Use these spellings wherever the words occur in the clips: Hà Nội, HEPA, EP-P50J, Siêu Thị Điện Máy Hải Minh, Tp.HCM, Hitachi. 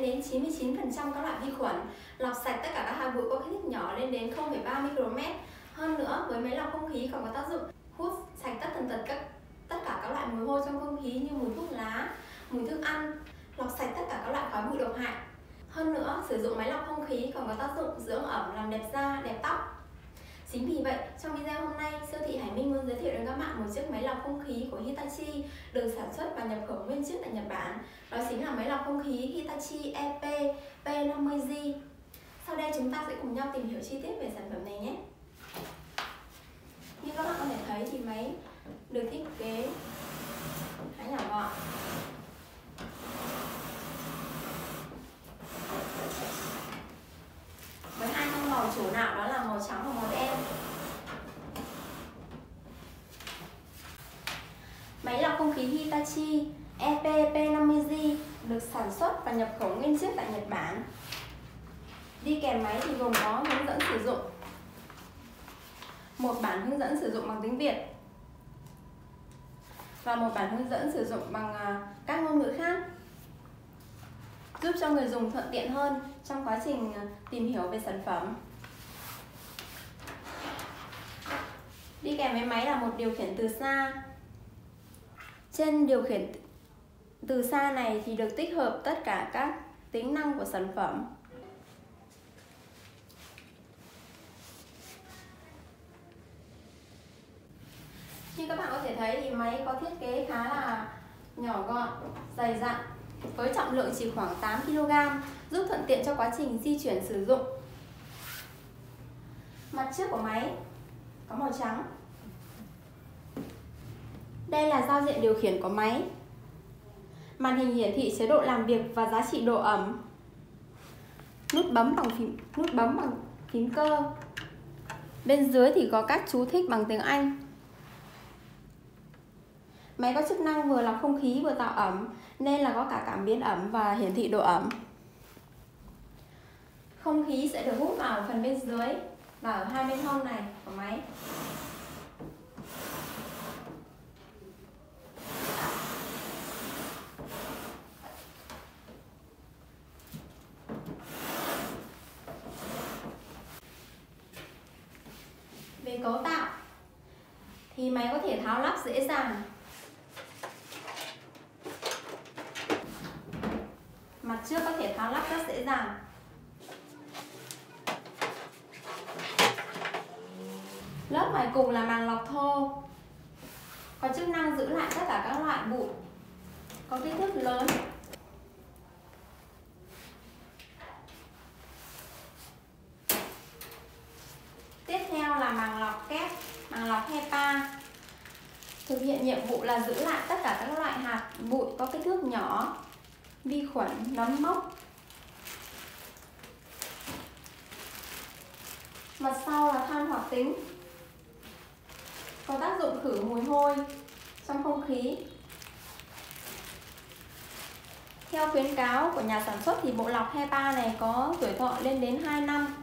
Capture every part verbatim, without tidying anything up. lên đến chín mươi chín phần trăm các loại vi khuẩn, lọc sạch tất cả các hạt bụi có kích thước nhỏ lên đến không phẩy ba micromet. Hơn nữa, với máy lọc không khí còn có tác dụng hút sạch tất tần tật các tất cả các loại mùi hôi trong không khí như mùi thuốc lá, mùi thức ăn, lọc sạch tất cả các loại khói bụi độc hại. Hơn nữa, sử dụng máy lọc không khí còn có tác dụng dưỡng ẩm, làm đẹp da, đẹp tóc. Chính vì vậy, trong video hôm nay, siêu thị Hải Minh muốn giới thiệu đến các bạn một chiếc máy lọc không khí của Hitachi được sản xuất và nhập khẩu nguyên chiếc tại Nhật Bản. Đó chính là máy lọc không khí Hitachi E P P năm mươi J. Sau đây chúng ta sẽ cùng nhau tìm hiểu chi tiết về sản phẩm này nhé. Như các bạn có thể thấy thì máy được thiết kế khá nhỏ gọn. Với hai con màu chủ đạo đó là màu trắng và màu đen. Máy lọc không khí Hitachi E P P năm mươi J được sản xuất và nhập khẩu nguyên chiếc tại Nhật Bản. Đi kèm máy thì gồm có hướng dẫn sử dụng, một bản hướng dẫn sử dụng bằng tiếng Việt và một bản hướng dẫn sử dụng bằng các ngôn ngữ khác, giúp cho người dùng thuận tiện hơn trong quá trình tìm hiểu về sản phẩm. Đi kèm với máy là một điều khiển từ xa. Trên điều khiển từ xa này thì được tích hợp tất cả các tính năng của sản phẩm. Như các bạn có thể thấy thì máy có thiết kế khá là nhỏ gọn, dày dặn, với trọng lượng chỉ khoảng tám ki lô gam, giúp thuận tiện cho quá trình di chuyển sử dụng. Mặt trước của máy có màu trắng. Đây là giao diện điều khiển của máy. Màn hình hiển thị chế độ làm việc và giá trị độ ẩm. Nút bấm bằng phím, nút bấm bằng phím cơ. Bên dưới thì có các chú thích bằng tiếng Anh. Máy có chức năng vừa lọc không khí vừa tạo ẩm, nên là có cả cảm biến ẩm và hiển thị độ ẩm. Không khí sẽ được hút vào phần bên dưới và ở hai bên hông này của máy. Về cấu tạo thì máy có thể tháo lắp dễ dàng. Mặt trước có thể tháo lắp rất dễ dàng. Lớp ngoài cùng là màng lọc thô, có chức năng giữ lại tất cả các loại bụi có kích thước lớn. Tiếp theo là màng lọc kép, màng lọc HEPA, thực hiện nhiệm vụ là giữ lại tất cả các loại hạt bụi có kích thước nhỏ, vi khuẩn, nấm mốc. Mặt sau là than hoạt tính, có tác dụng khử mùi hôi trong không khí. Theo khuyến cáo của nhà sản xuất thì bộ lọc HEPA này có tuổi thọ lên đến hai năm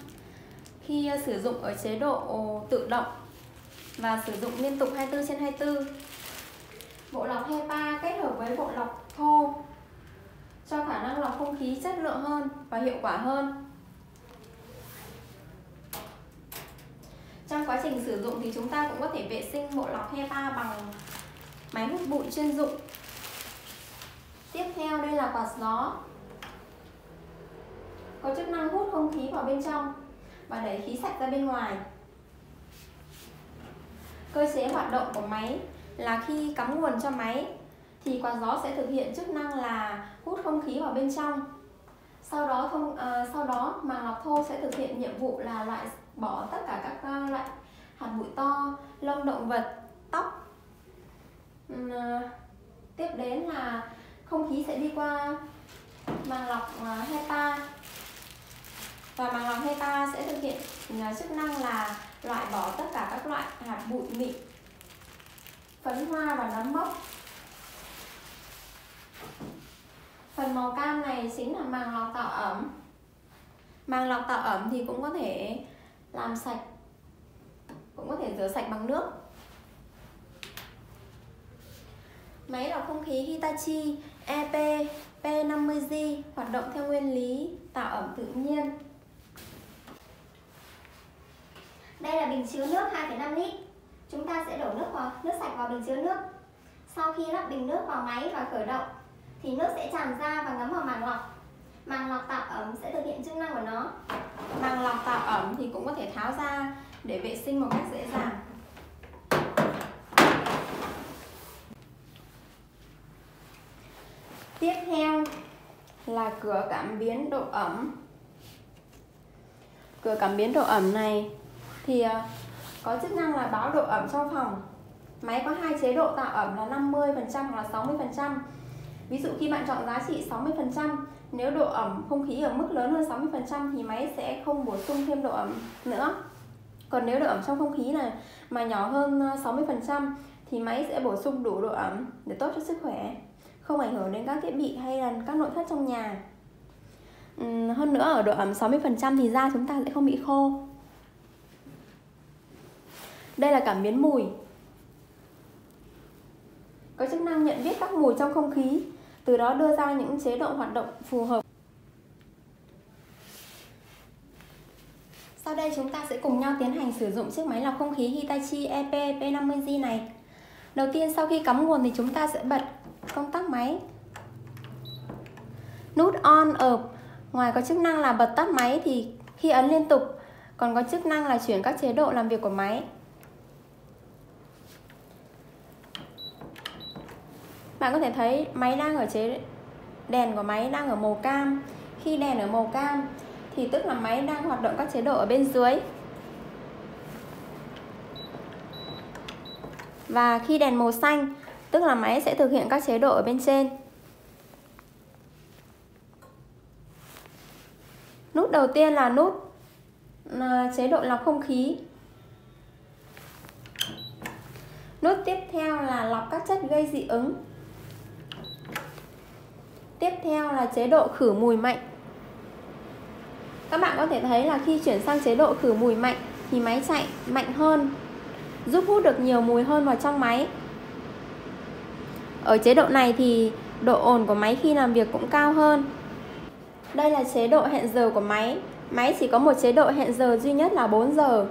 khi sử dụng ở chế độ tự động và sử dụng liên tục hai mươi tư trên hai mươi tư. Bộ lọc HEPA kết hợp với bộ lọc thô cho khả năng lọc không khí chất lượng hơn và hiệu quả hơn. Trong quá trình sử dụng thì chúng ta cũng có thể vệ sinh bộ lọc HEPA bằng máy hút bụi chuyên dụng. Tiếp theo đây là quạt gió, có chức năng hút không khí vào bên trong và đẩy khí sạch ra bên ngoài. Cơ chế hoạt động của máy là khi cắm nguồn cho máy thì quạt gió sẽ thực hiện chức năng là hút không khí vào bên trong. Sau đó, thông, uh, sau đó màng lọc thô sẽ thực hiện nhiệm vụ là loại bỏ tất cả các uh, loại hạt bụi to, lông động vật, tóc. Uh, tiếp đến là không khí sẽ đi qua màng lọc uh, HEPA. Và màng lọc HEPA sẽ thực hiện uh, chức năng là loại bỏ tất cả các loại hạt bụi mịn, phấn hoa và nấm mốc. Phần màu cam này chính là màng lọc tạo ẩm. Màng lọc tạo ẩm thì cũng có thể làm sạch, cũng có thể rửa sạch bằng nước. Máy lọc không khí Hitachi E P P năm mươi J hoạt động theo nguyên lý tạo ẩm tự nhiên. Đây là bình chứa nước hai phẩy năm lít. Chúng ta sẽ đổ nước vào, nước sạch vào bình chứa nước. Sau khi lắp bình nước vào máy và khởi động thì nước sẽ tràn ra và ngấm vào màng lọc. Màng lọc tạo ẩm sẽ thực hiện chức năng của nó. Màng lọc tạo ẩm thì cũng có thể tháo ra để vệ sinh một cách dễ dàng. Tiếp theo là cửa cảm biến độ ẩm. Cửa cảm biến độ ẩm này thì có chức năng là báo độ ẩm cho phòng. Máy có hai chế độ tạo ẩm là năm mươi phần trăm hoặc là sáu mươi phần trăm. Ví dụ khi bạn chọn giá trị sáu mươi phần trăm, nếu độ ẩm không khí ở mức lớn hơn sáu mươi phần trăm thì máy sẽ không bổ sung thêm độ ẩm nữa. Còn nếu độ ẩm trong không khí này mà nhỏ hơn sáu mươi phần trăm thì máy sẽ bổ sung đủ độ ẩm để tốt cho sức khỏe, không ảnh hưởng đến các thiết bị hay là các nội thất trong nhà. Uhm, hơn nữa ở độ ẩm sáu mươi phần trăm thì da chúng ta sẽ không bị khô. Đây là cảm biến mùi. Có chức năng nhận biết các mùi trong không khí, từ đó đưa ra những chế độ hoạt động phù hợp. Sau đây chúng ta sẽ cùng nhau tiến hành sử dụng chiếc máy lọc không khí Hitachi E P P năm mươi J này. Đầu tiên sau khi cắm nguồn thì chúng ta sẽ bật công tắc máy. Nút on off ngoài có chức năng là bật tắt máy thì khi ấn liên tục còn có chức năng là chuyển các chế độ làm việc của máy. Bạn có thể thấy máy đang ở chế đèn của máy đang ở màu cam. Khi đèn ở màu cam thì tức là máy đang hoạt động các chế độ ở bên dưới. Và khi đèn màu xanh tức là máy sẽ thực hiện các chế độ ở bên trên. Nút đầu tiên là nút chế độ lọc không khí. Nút tiếp theo là lọc các chất gây dị ứng. Tiếp theo là chế độ khử mùi mạnh. Các bạn có thể thấy là khi chuyển sang chế độ khử mùi mạnh thì máy chạy mạnh hơn, giúp hút được nhiều mùi hơn vào trong máy. Ở chế độ này thì độ ồn của máy khi làm việc cũng cao hơn. Đây là chế độ hẹn giờ của máy. Máy chỉ có một chế độ hẹn giờ duy nhất là bốn giờ.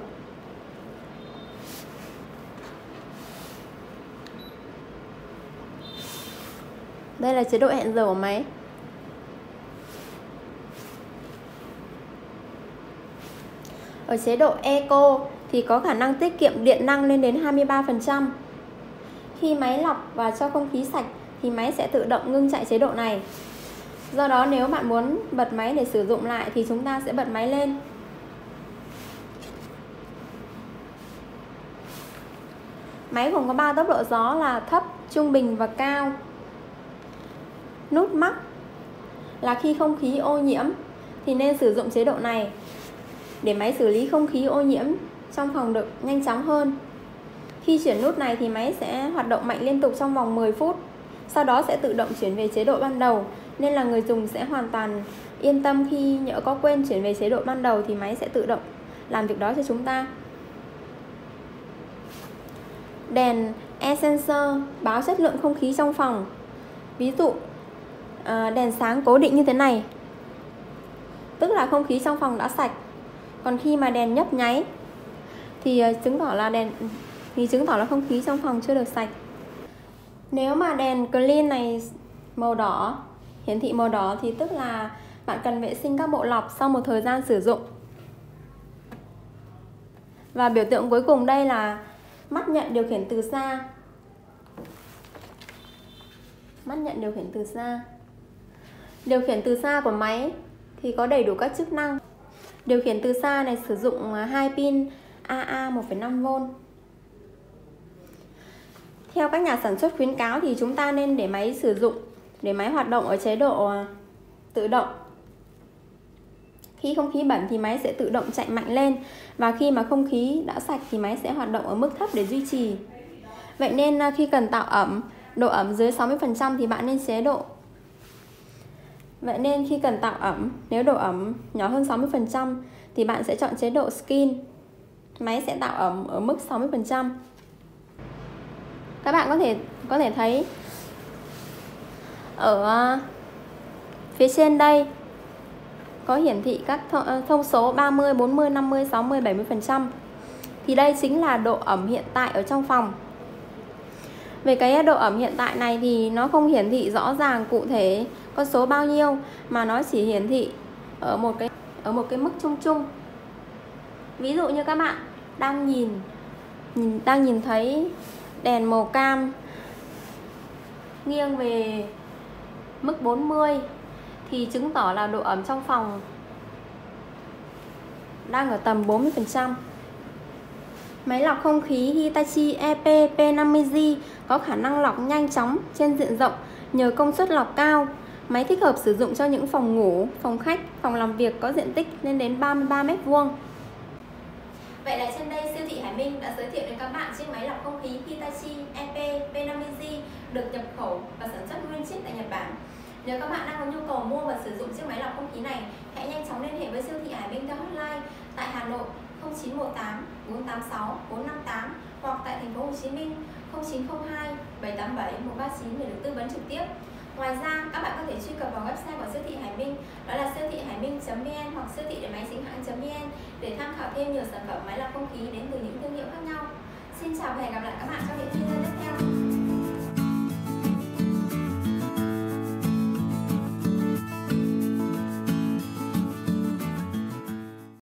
Đây là chế độ hẹn giờ của máy. Ở chế độ Eco thì có khả năng tiết kiệm điện năng lên đến hai mươi ba phần trăm. Khi máy lọc và cho không khí sạch thì máy sẽ tự động ngưng chạy chế độ này. Do đó nếu bạn muốn bật máy để sử dụng lại thì chúng ta sẽ bật máy lên. Máy gồm có ba tốc độ gió là thấp, trung bình và cao. Nút mắc là khi không khí ô nhiễm thì nên sử dụng chế độ này để máy xử lý không khí ô nhiễm trong phòng được nhanh chóng hơn. Khi chuyển nút này thì máy sẽ hoạt động mạnh liên tục trong vòng mười phút, sau đó sẽ tự động chuyển về chế độ ban đầu, nên là người dùng sẽ hoàn toàn yên tâm khi nhỡ có quên chuyển về chế độ ban đầu thì máy sẽ tự động làm việc đó cho chúng ta. Đèn e-sensor báo chất lượng không khí trong phòng. Ví dụ đèn sáng cố định như thế này, tức là không khí trong phòng đã sạch. Còn khi mà đèn nhấp nháy thì chứng tỏ là đèn thì chứng tỏ là không khí trong phòng chưa được sạch. Nếu mà đèn clean này màu đỏ, hiển thị màu đỏ thì tức là bạn cần vệ sinh các bộ lọc sau một thời gian sử dụng. Và biểu tượng cuối cùng đây là mắt nhận điều khiển từ xa. Mắt nhận điều khiển từ xa. Điều khiển từ xa của máy thì có đầy đủ các chức năng. Điều khiển từ xa này sử dụng hai pin A A một phẩy năm vôn. Theo các nhà sản xuất khuyến cáo thì chúng ta nên để máy sử dụng, để máy hoạt động ở chế độ tự động. Khi không khí bẩn thì máy sẽ tự động chạy mạnh lên, và khi mà không khí đã sạch thì máy sẽ hoạt động ở mức thấp để duy trì. Vậy nên khi cần tạo ẩm, độ ẩm dưới sáu mươi phần trăm thì bạn nên chế độ. Vậy nên khi cần tạo ẩm, nếu độ ẩm nhỏ hơn sáu mươi phần trăm thì bạn sẽ chọn chế độ Skin. Máy sẽ tạo ẩm ở mức sáu mươi phần trăm. Các bạn có thể có thể thấy Ở phía trên đây có hiển thị các thông số ba mươi, bốn mươi, năm mươi, sáu mươi, bảy mươi phần trăm. Thì đây chính là độ ẩm hiện tại ở trong phòng. Về cái độ ẩm hiện tại này thì nó không hiển thị rõ ràng cụ thể con số bao nhiêu, mà nó chỉ hiển thị ở một cái ở một cái mức chung chung. Ví dụ như các bạn đang nhìn, nhìn đang nhìn thấy đèn màu cam nghiêng về mức bốn mươi thì chứng tỏ là độ ẩm trong phòng đang ở tầm bốn mươi phần trăm. Máy lọc không khí Hitachi E P P năm mươi J có khả năng lọc nhanh chóng trên diện rộng nhờ công suất lọc cao. Máy thích hợp sử dụng cho những phòng ngủ, phòng khách, phòng làm việc có diện tích lên đến ba mươi ba mét vuông. Vậy là trên đây siêu thị Hải Minh đã giới thiệu đến các bạn chiếc máy lọc không khí Hitachi E P P năm mươi J được nhập khẩu và sản xuất nguyên chiếc tại Nhật Bản. Nếu các bạn đang có nhu cầu mua và sử dụng chiếc máy lọc không khí này, hãy nhanh chóng liên hệ với siêu thị Hải Minh theo hotline tại Hà Nội không chín một tám, bốn tám sáu, bốn năm tám hoặc tại thành phố Hồ Chí Minh không chín không hai, bảy tám bảy, một ba chín để được tư vấn trực tiếp. Ngoài ra, các bạn có thể truy cập vào website của siêu thị Hải Minh, đó là siêu thị hải minh chấm vn hoặc siêu thị điện máy chính hãng chấm vn để tham khảo thêm nhiều sản phẩm máy lọc không khí đến từ những thương hiệu khác nhau. Xin chào và hẹn gặp lại các bạn trong những video tiếp theo.